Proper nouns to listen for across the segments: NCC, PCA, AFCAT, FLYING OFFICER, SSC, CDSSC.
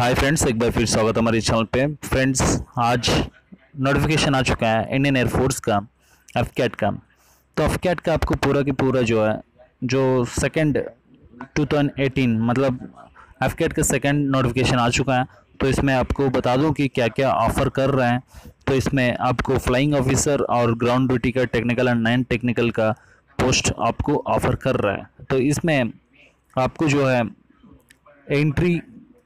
Hi friends, एक बार फिर स्वागत हमारे चैनल पे। फ्रेंड्स, आज नोटिफिकेशन आ चुका है इंडियन एयरफोर्स का, एफकैट का। तो एफकैट का आपको पूरा के पूरा जो है, जो सेकंड 2018 मतलब एफकैट का सेकंड नोटिफिकेशन आ चुका है। तो इसमें आपको बता दूं कि क्या क्या ऑफ़र कर रहे हैं। तो इसमें आपको फ्लाइंग ऑफिसर और ग्राउंड ड्यूटी का टेक्निकल एंड नॉन टेक्निकल का पोस्ट आपको ऑफ़र कर रहा है। तो इसमें आपको जो है एंट्री,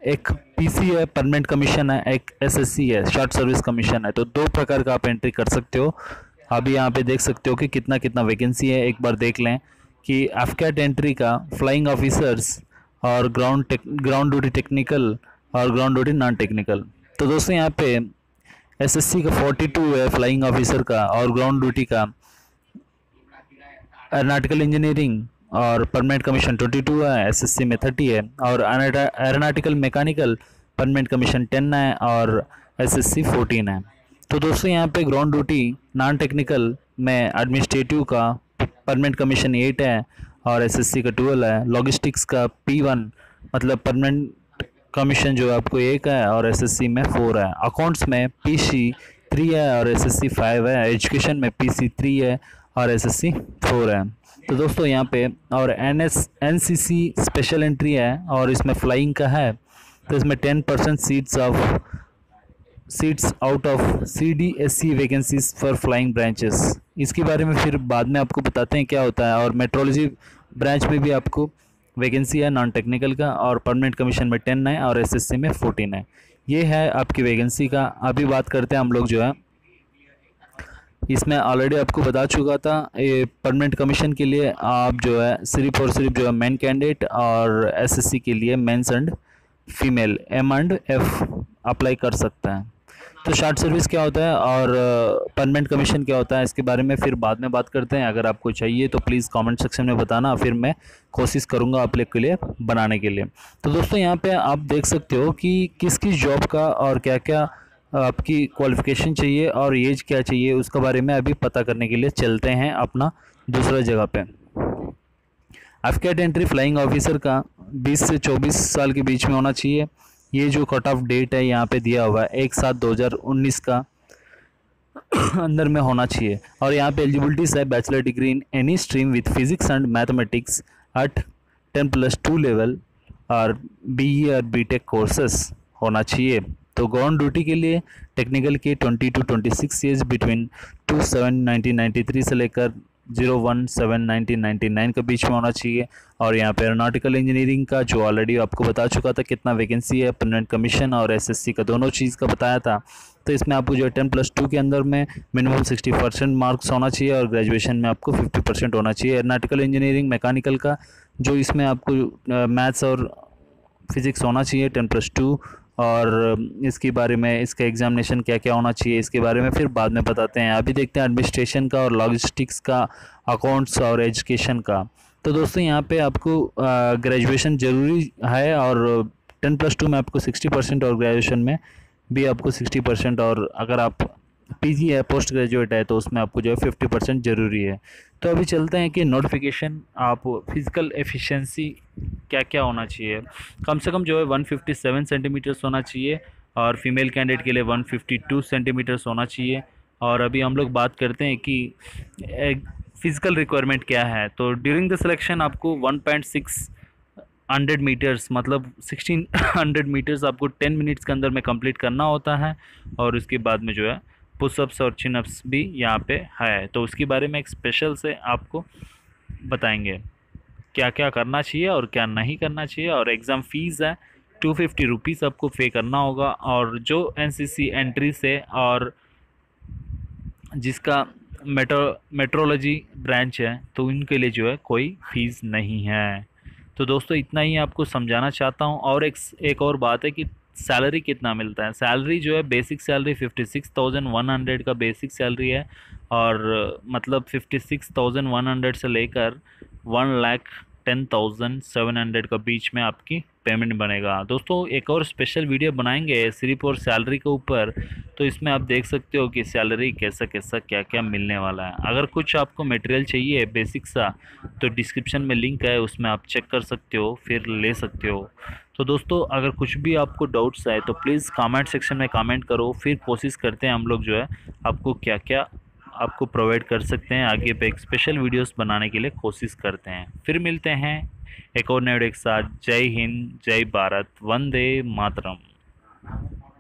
एक पीसीए परमानेंट कमीशन है, एक एसएससी है, शॉर्ट सर्विस कमीशन है। तो दो प्रकार का आप एंट्री कर सकते हो। अभी यहाँ पे देख सकते हो कि कितना कितना वैकेंसी है। एक बार देख लें कि एफकैट एंट्री का फ्लाइंग ऑफिसर्स और ग्राउंड ड्यूटी टेक्निकल और ग्राउंड ड्यूटी नॉन टेक्निकल। तो दोस्तों, यहाँ पे एसएससी का 42 है फ्लाइंग ऑफिसर का, और ग्राउंड ड्यूटी का एरोनॉटिकल इंजीनियरिंग और परमानेंट कमीशन 22 है, एसएससी में 30 है, और एरोनॉटिकल मैकेनिकल परमानेंट कमीशन 10 है और एसएससी 14 है। तो दोस्तों, यहाँ पे ग्राउंड ड्यूटी नॉन टेक्निकल में एडमिनिस्ट्रेटिव का परमानेंट कमीशन 8 है और एसएससी का 12 है। लॉजिस्टिक्स का P1 मतलब परमानेंट कमीशन जो है आपको 1 है और एसएससी में 4 है। अकाउंट्स में PC 3 है और एसएससी 5 है। एजुकेशन में PC 3 है और एसएससी 4 है। तो दोस्तों, यहाँ पे और एनसीसी स्पेशल एंट्री है और इसमें फ्लाइंग का है। तो इसमें 10% seats out of CDSSC vacancies for flying branches. इसके बारे में फिर बाद में आपको बताते हैं क्या होता है। और मेट्रोलॉजी ब्रांच में भी आपको वैकेंसी है नॉन टेक्निकल का, और परमानेंट कमीशन में 10 है और एसएससी में 14 है। ये है आपकी वैकेंसी का। अभी बात करते हैं हम लोग जो है, इसमें ऑलरेडी आपको बता चुका था ये परमानेंट कमीशन के लिए आप जो है सिर्फ और सिर्फ जो है मेन कैंडिडेट, और एसएससी के लिए men's and female M&F apply कर सकता है। तो शॉर्ट सर्विस क्या होता है और परमानेंट कमीशन क्या होता है, इसके बारे में फिर बाद में बात करते हैं। अगर आपको चाहिए तो प्लीज़ कमेंट सेक्शन में बताना, फिर मैं कोशिश करूँगा आप लोग के लिए बनाने के लिए। तो दोस्तों, यहाँ पर आप देख सकते हो कि किस किस जॉब का और क्या क्या आपकी क्वालिफ़िकेशन चाहिए और एज क्या चाहिए, उसका बारे में अभी पता करने के लिए चलते हैं अपना दूसरा जगह पे। एफकैट एंट्री फ्लाइंग ऑफिसर का 20 से 24 साल के बीच में होना चाहिए। ये जो कट ऑफ डेट है यहाँ पे दिया हुआ है 1/7/2019 का अंदर में होना चाहिए। और यहाँ पे एलिजिबिलिटीज है bachelor degree in any stream with physics and mathematics at 10+2 level और BE और BTech कोर्सेस होना चाहिए। तो ग्राउंड ड्यूटी के लिए टेक्निकल के 20 to 26 ईयर्स बिटवीन 27/1993 से लेकर 01/7/1999 के बीच में होना चाहिए। और यहाँ पे एरोनॉटिकल इंजीनियरिंग का जो ऑलरेडी आपको बता चुका था कितना वैकेंसी है, परमानेंट कमीशन और एसएससी का दोनों चीज़ का बताया था। तो इसमें आपको जो 10+2 के अंदर में मिनिमम 60% मार्क्स होना चाहिए और ग्रेजुएशन में आपको 50% होना चाहिए। एरोनॉटिकल इंजीनियरिंग मैकेनिकल का जो इसमें आपको मैथ्स और फिजिक्स होना चाहिए 10+2, और इसके बारे में इसका एग्जामिनेशन क्या क्या होना चाहिए इसके बारे में फिर बाद में बताते हैं। अभी देखते हैं एडमिनिस्ट्रेशन का और लॉजिस्टिक्स का, अकाउंट्स और एजुकेशन का। तो दोस्तों, यहाँ पे आपको ग्रेजुएशन ज़रूरी है और 10+2 में आपको 60% और ग्रेजुएशन में भी आपको 60%, और अगर आप PG है, पोस्ट ग्रेजुएट है, तो उसमें आपको जो है 50% ज़रूरी है। तो अभी चलते हैं कि नोटिफिकेशन आप फिजिकल एफिशिएंसी क्या क्या होना चाहिए। कम से कम जो है 157 सेंटीमीटर्स होना चाहिए और फीमेल कैंडिडेट के लिए 152 सेंटीमीटर्स होना चाहिए। और अभी हम लोग बात करते हैं कि फ़िज़िकल रिक्वायरमेंट क्या है। तो ड्यूरिंग द सिलेक्शन आपको 1,600 मीटर्स मतलब 1,600 मीटर्स आपको 10 मिनट्स के अंदर में कंप्लीट करना होता है। और उसके बाद में जो है पुशअप्स और चिनअप्स भी यहाँ पे है। तो उसके बारे में एक स्पेशल से आपको बताएंगे क्या क्या करना चाहिए और क्या नहीं करना चाहिए। और एग्ज़ाम फ़ीस है 250 रुपीज़ आपको पे करना होगा। और जो NCC एंट्री से और जिसका मेट्रोलॉजी ब्रांच है तो उनके लिए जो है कोई फ़ीस नहीं है। तो दोस्तों, इतना ही आपको समझाना चाहता हूँ। और एक और बात है कि सैलरी कितना मिलता है। सैलरी जो है बेसिक सैलरी 56,100 का बेसिक सैलरी है, और मतलब 56,100 से लेकर 1,10,700 का बीच में आपकी पेमेंट बनेगा। दोस्तों, एक और स्पेशल वीडियो बनाएंगे सिर्फ और सैलरी के ऊपर। तो इसमें आप देख सकते हो कि सैलरी कैसा कैसा क्या क्या मिलने वाला है। अगर कुछ आपको मटेरियल चाहिए बेसिक सा तो डिस्क्रिप्शन में लिंक है, उसमें आप चेक कर सकते हो, फिर ले सकते हो। तो दोस्तों अगर कुछ भी आपको डाउट्स आए तो प्लीज़ कमेंट सेक्शन में कमेंट करो, फिर कोशिश करते हैं हम लोग जो है आपको क्या क्या आपको प्रोवाइड कर सकते हैं आगे पे एक स्पेशल वीडियोस बनाने के लिए कोशिश करते हैं। फिर मिलते हैं एक और नए वीडियो के साथ। जय हिंद, जय भारत, वंदे मातरम।